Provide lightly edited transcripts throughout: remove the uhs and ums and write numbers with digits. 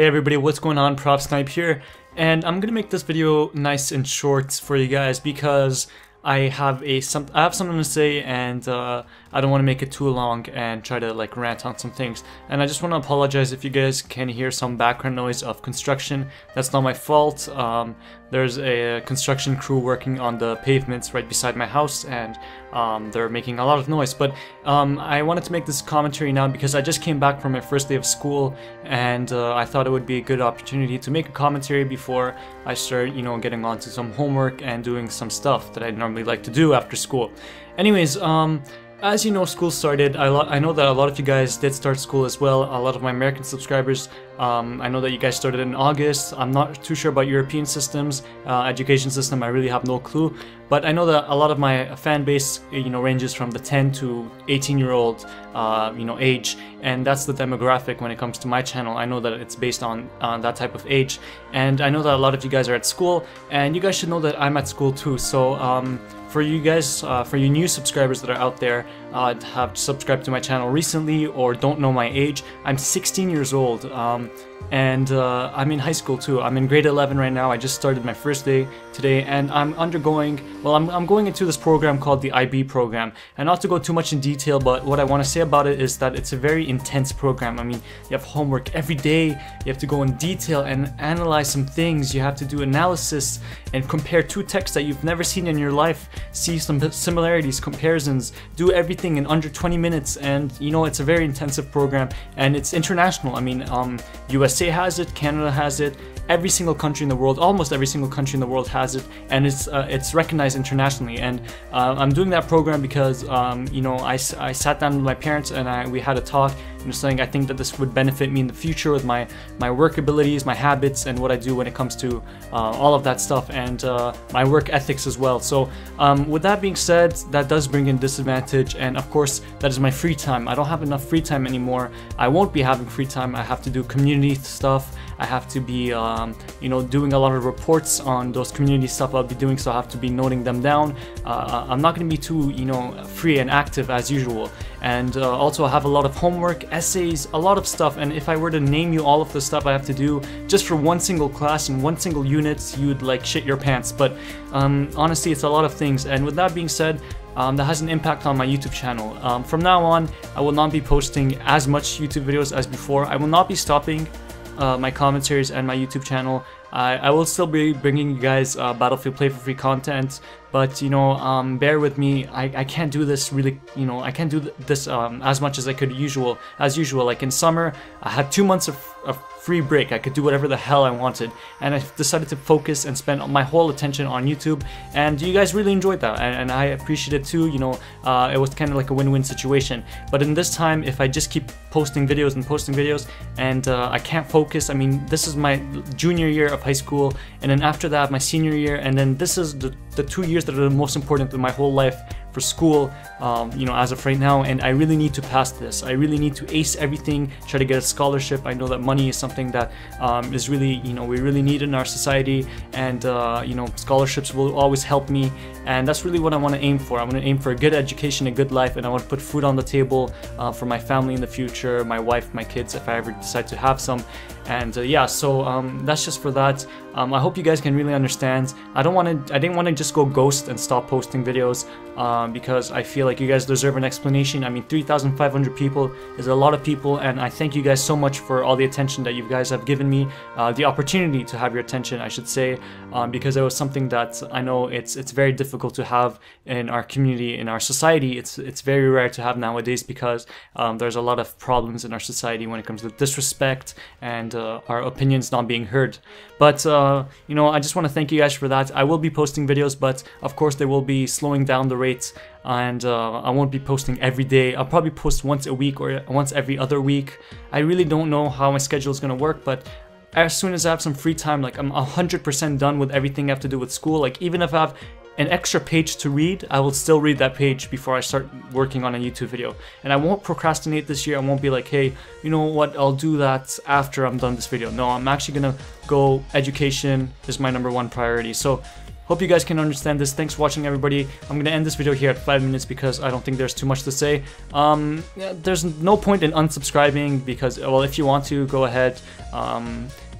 Hey everybody, what's going on? ProfSnipe here, and I'm gonna make this video nice and short for you guys because I have something to say, and I don't want to make it too long and try to like rant on some things. And I just want to apologize if you guys can hear some background noise of construction. That's not my fault. There's a construction crew working on the pavements right beside my house, and they're making a lot of noise. But I wanted to make this commentary now because I just came back from my first day of school, and I thought it would be a good opportunity to make a commentary before I start, you know, getting onto some homework and doing some stuff that I normally like to do after school. Anyways, as you know, school started. I know that a lot of you guys did start school as well. A lot of my American subscribers, I know that you guys started in August. I'm not too sure about European systems, education system, I really have no clue. But I know that a lot of my fan base, you know, ranges from the 10 to 18-year-old, you know, age. And that's the demographic when it comes to my channel. I know that it's based on that type of age. And I know that a lot of you guys are at school, and you guys should know that I'm at school too. So, for you guys, for you new subscribers that are out there, have subscribed to my channel recently or don't know my age, I'm 16 years old, and I'm in high school too. I'm in grade 11 right now. I just started my first day today, and I'm undergoing, well, I'm going into this program called the IB program. And not to go too much in detail, but what I want to say about it is that it's a very intense program. I mean, you have homework every day, you have to go in detail and analyze some things, you have to do analysis and compare two texts that you've never seen in your life, see some similarities, comparisons, do everything in under 20 minutes. And you know, it's a very intensive program, and it's international. I mean, USA has it, Canada has it, every single country in the world, almost every single country in the world has it, and it's recognized internationally. And I'm doing that program because, you know, I sat down with my parents and we had a talk, and saying I think that this would benefit me in the future with my work abilities, my habits, and what I do when it comes to all of that stuff, and my work ethics as well. So with that being said, that does bring in disadvantage, and of course that is my free time. I don't have enough free time anymore. I won't be having free time. I have to do community stuff. I have to be you know, doing a lot of reports on those community stuff I'll be doing, so I have to be noting them down. I'm not going to be too, you know, free and active as usual. And also I have a lot of homework, essays, a lot of stuff. And if I were to name you all of the stuff I have to do just for one single class and one single unit, you'd like shit your pants. But honestly, it's a lot of things. And with that being said, that has an impact on my YouTube channel. From now on, I will not be posting as much YouTube videos as before. I will not be stopping my commentaries and my YouTube channel. I will still be bringing you guys Battlefield Play4free content, but you know, bear with me. I can't do this really, you know, I can't do this as much as I could as usual. Like in summer, I had 2 months of a free break. I could do whatever the hell I wanted, and I decided to focus and spend my whole attention on YouTube, and you guys really enjoyed that, and I appreciate it too. You know, it was kind of like a win-win situation. But in this time, if I just keep posting videos and I can't focus, I mean, this is my junior year of high school, and then after that my senior year, and then this is the 2 years that are the most important in my whole life for school, you know, as of right now. And I really need to pass this. I really need to ace everything, try to get a scholarship. I know that money is something that is really, you know, we really need in our society, and you know, scholarships will always help me, and that's really what I want to aim for. I want to aim for a good education, a good life, and I want to put food on the table for my family in the future, my wife, my kids, if I ever decide to have some. And yeah, so that's just for that. I hope you guys can really understand. I didn't want to just go ghost and stop posting videos, because I feel like you guys deserve an explanation. I mean, 3,500 people is a lot of people, and I thank you guys so much for all the attention that you guys have given me, the opportunity to have your attention, I should say, because it was something that I know it's very difficult to have in our community, in our society. It's very rare to have nowadays, because there's a lot of problems in our society when it comes to disrespect and our opinions not being heard. But you know, I just want to thank you guys for that. I will be posting videos, but of course they will be slowing down the rates, and I won't be posting every day. I'll probably post once a week or once every other week. I really don't know how my schedule is going to work, but as soon as I have some free time, like I'm 100% done with everything I have to do with school, like even if I have an extra page to read, I will still read that page before I start working on a YouTube video. And I won't procrastinate this year. I won't be like, hey, you know what, I'll do that after I'm done this video. No, I'm actually gonna go, education is my number one priority. So Hope you guys can understand this. Thanks for watching, everybody. I'm gonna end this video here at 5 minutes because I don't think there's too much to say. There's no point in unsubscribing because, well, if you want to, go ahead.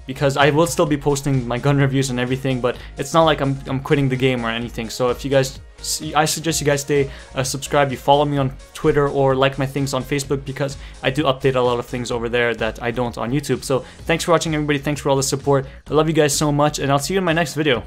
Because I will still be posting my gun reviews and everything, but it's not like I'm quitting the game or anything. So if you guys see, I suggest you guys stay subscribed, you follow me on Twitter or like my things on Facebook because I do update a lot of things over there that I don't on YouTube. So thanks for watching, everybody. Thanks for all the support. I love you guys so much, and I'll see you in my next video.